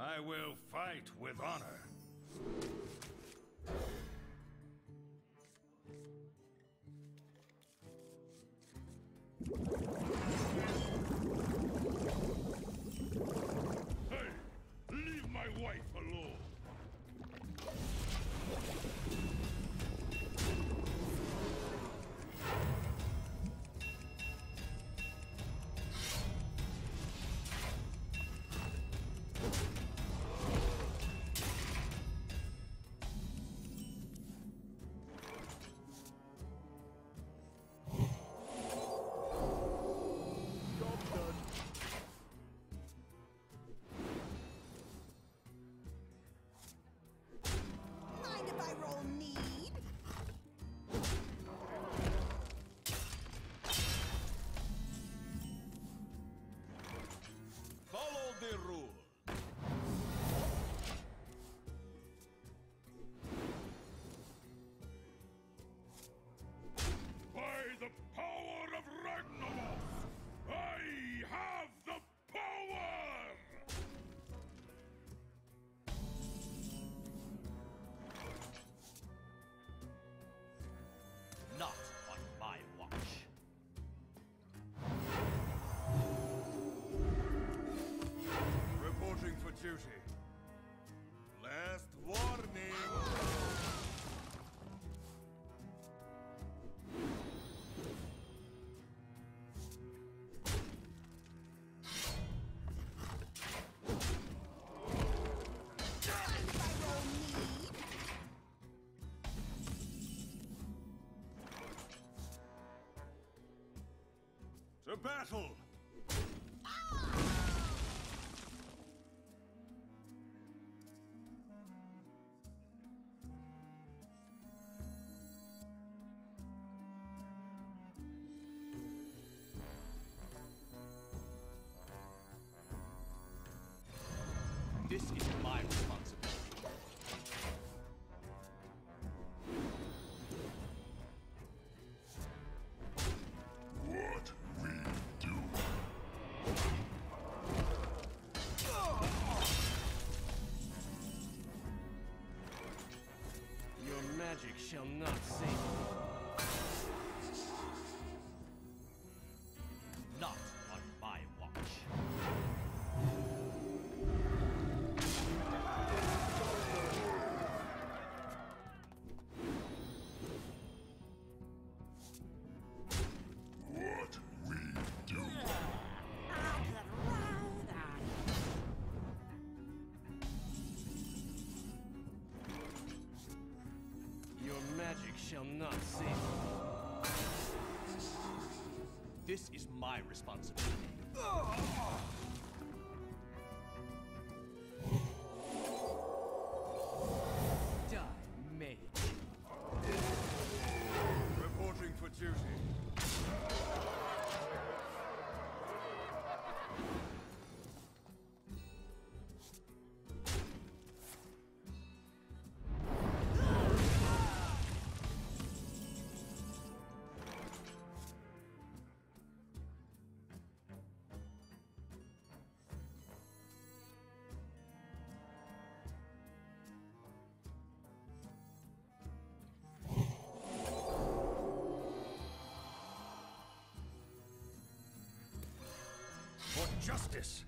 I will fight with honor. Hey, leave my wife alone. The rule. By the power of Ragnaros, I have the power! Not on my watch. For duty. Last warning. To battle. This is my responsibility. What we do. Your magic shall not save you. Not on my watch. Your magic shall not save me. This is my responsibility. Die, mage. Reporting for duty. Justice!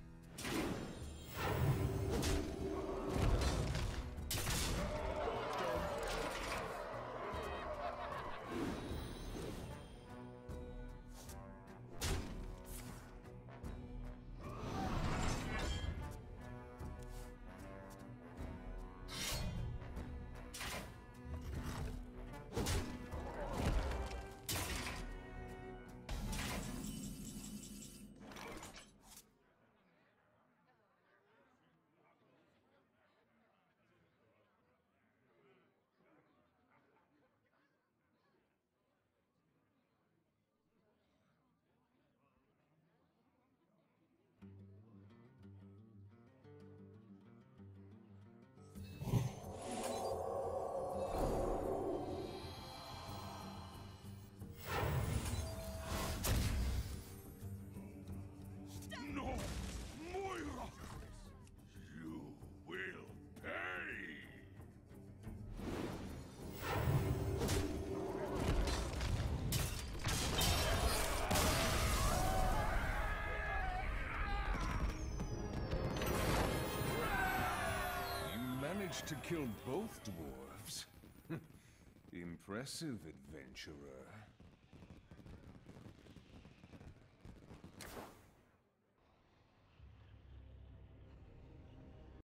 to kill both dwarves. Impressive, adventurer.